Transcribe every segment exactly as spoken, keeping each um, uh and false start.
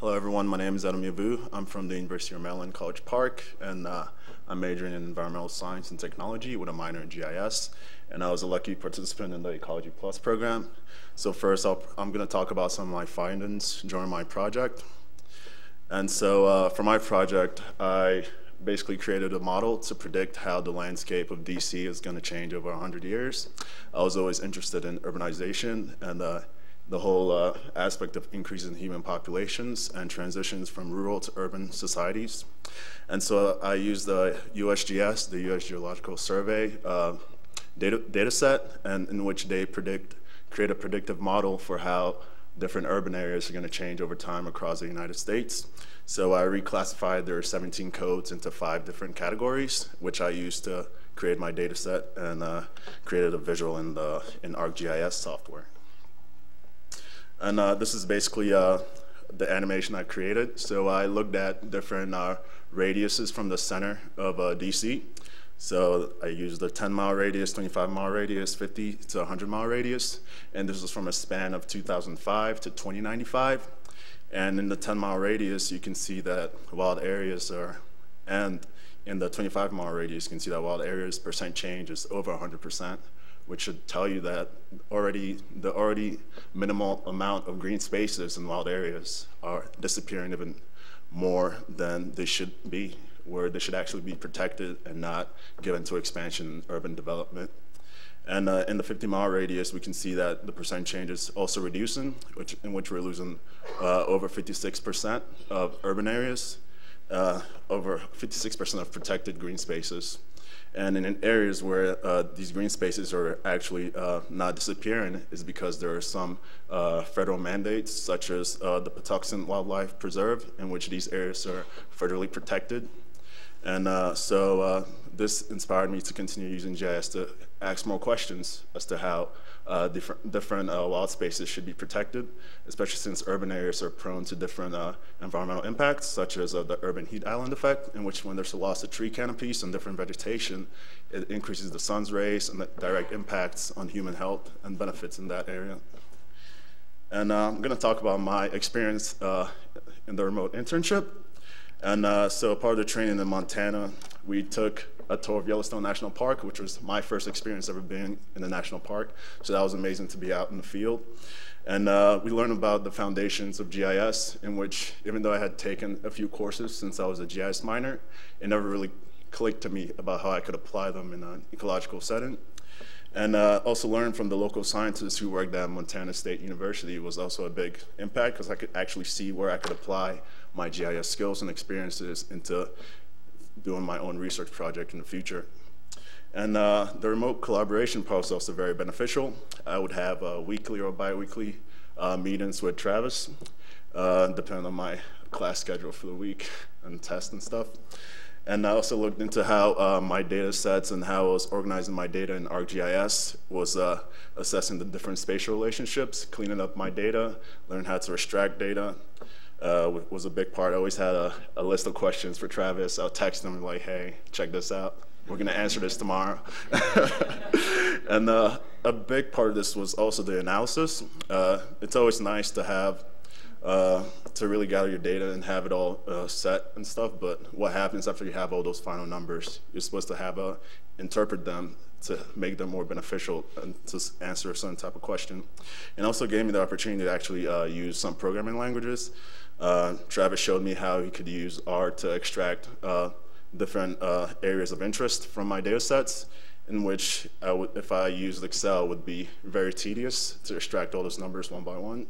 Hello everyone, my name is Edem Yevoo. I'm from the University of Maryland College Park, and uh, I'm majoring in environmental science and technology with a minor in G I S, and I was a lucky participant in the Ecology Plus program. So first I'll, I'm going to talk about some of my findings during my project. And so uh, for my project, I basically created a model to predict how the landscape of D C is going to change over one hundred years. I was always interested in urbanization and uh, the whole uh, aspect of increases in human populations and transitions from rural to urban societies. And so uh, I used the U S G S, the U S Geological Survey uh, data, data set, and in which they predict, create a predictive model for how different urban areas are going to change over time across the United States. So I reclassified their seventeen codes into five different categories, which I used to create my data set, and uh, created a visual in, the, in ArcGIS software. And uh, this is basically uh, the animation I created. So I looked at different uh, radiuses from the center of uh, D C. So I used the ten mile radius, twenty-five mile radius, fifty to one hundred mile radius. And this was from a span of two thousand five to twenty ninety-five. And in the ten mile radius, you can see that wild areas are, and in the twenty-five mile radius, you can see that wild areas percent change is over one hundred percent. Which should tell you that already the already minimal amount of green spaces in wild areas are disappearing even more than they should be, where they should actually be protected and not given to expansion and urban development. And uh, in the fifty mile radius, we can see that the percent change is also reducing, which, in which we're losing uh, over fifty-six percent of urban areas, uh, over fifty-six percent of protected green spaces. And in areas where uh, these green spaces are actually uh, not disappearing is because there are some uh, federal mandates, such as uh, the Patuxent Wildlife Preserve, in which these areas are federally protected. And uh, so uh, this inspired me to continue using G I S to ask more questions as to how uh, different, different uh, wild spaces should be protected, especially since urban areas are prone to different uh, environmental impacts, such as uh, the urban heat island effect, in which when there's a loss of tree canopies and different vegetation, it increases the sun's rays and the direct impacts on human health and benefits in that area. And uh, I'm going to talk about my experience uh, in the remote internship. And uh, so part of the training in Montana, we took a tour of Yellowstone National Park, which was my first experience ever being in a national park. So that was amazing to be out in the field. And uh, we learned about the foundations of G I S, in which, even though I had taken a few courses since I was a G I S minor, it never really clicked to me about how I could apply them in an ecological setting. And uh, also learned from the local scientists who worked at Montana State University was also a big impact, because I could actually see where I could apply my G I S skills and experiences into doing my own research project in the future. And uh, the remote collaboration part is also very beneficial. I would have uh, weekly or bi-weekly uh, meetings with Travis, uh, depending on my class schedule for the week and tests and stuff. And I also looked into how uh, my data sets and how I was organizing my data in ArcGIS was uh, assessing the different spatial relationships, cleaning up my data, learning how to extract data uh, was a big part. I always had a, a list of questions for Travis. I'll text him like, hey, check this out. We're going to answer this tomorrow. And uh, a big part of this was also the analysis. Uh, it's always nice to have Uh, to really gather your data and have it all uh, set and stuff, but what happens after you have all those final numbers? You're supposed to have a, interpret them to make them more beneficial and to answer a certain type of question. And also gave me the opportunity to actually uh, use some programming languages. Uh, Travis showed me how he could use R to extract uh, different uh, areas of interest from my data sets, in which I would, if I used Excel, it would be very tedious to extract all those numbers one by one.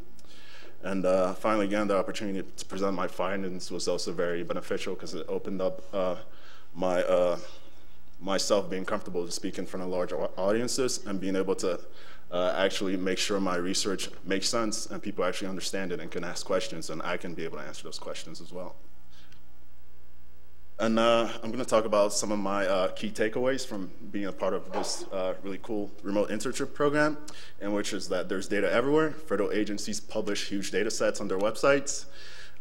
And uh, finally, again, the opportunity to present my findings was also very beneficial, because it opened up uh, my uh, myself being comfortable to speak in front of larger audiences and being able to uh, actually make sure my research makes sense and people actually understand it and can ask questions, and I can be able to answer those questions as well. And uh, I'm going to talk about some of my uh, key takeaways from being a part of this uh, really cool remote internship program, and which is that there's data everywhere. Federal agencies publish huge data sets on their websites,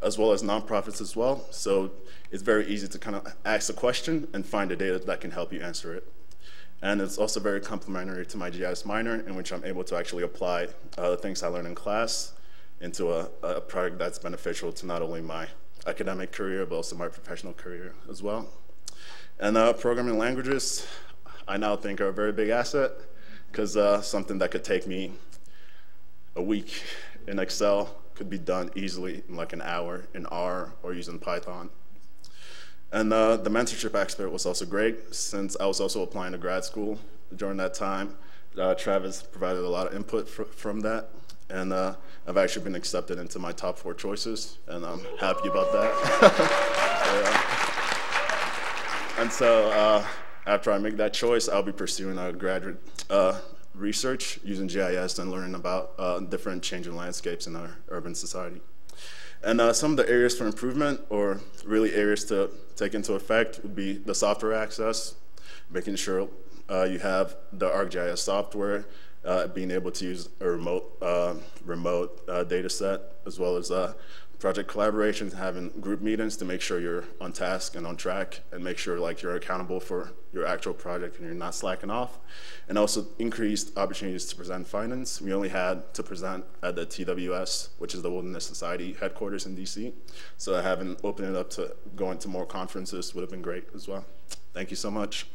as well as nonprofits as well. So it's very easy to kind of ask a question and find the data that can help you answer it. And it's also very complementary to my G I S minor, in which I'm able to actually apply uh, the things I learned in class into a, a product that's beneficial to not only my academic career, but also my professional career as well. And uh, programming languages, I now think are a very big asset, because uh, something that could take me a week in Excel could be done easily in like an hour in R or using Python. And uh, the mentorship aspect was also great, since I was also applying to grad school during that time. Uh, Travis provided a lot of input fr from that, and uh, I've actually been accepted into my top four choices, and I'm happy about that. so, uh, and so uh, after I make that choice, I'll be pursuing a graduate uh, research using G I S and learning about uh, different changing landscapes in our urban society. And uh, some of the areas for improvement, or really areas to take into effect, would be the software access, making sure uh, you have the ArcGIS software, uh, being able to use a remote, uh, remote uh, data set, as well as uh, project collaborations, having group meetings to make sure you're on task and on track, and make sure like you're accountable for your actual project and you're not slacking off. And also increased opportunities to present findings. We only had to present at the T W S, which is the Wilderness Society headquarters in D C. So having opened it up to going to more conferences would have been great as well. Thank you so much.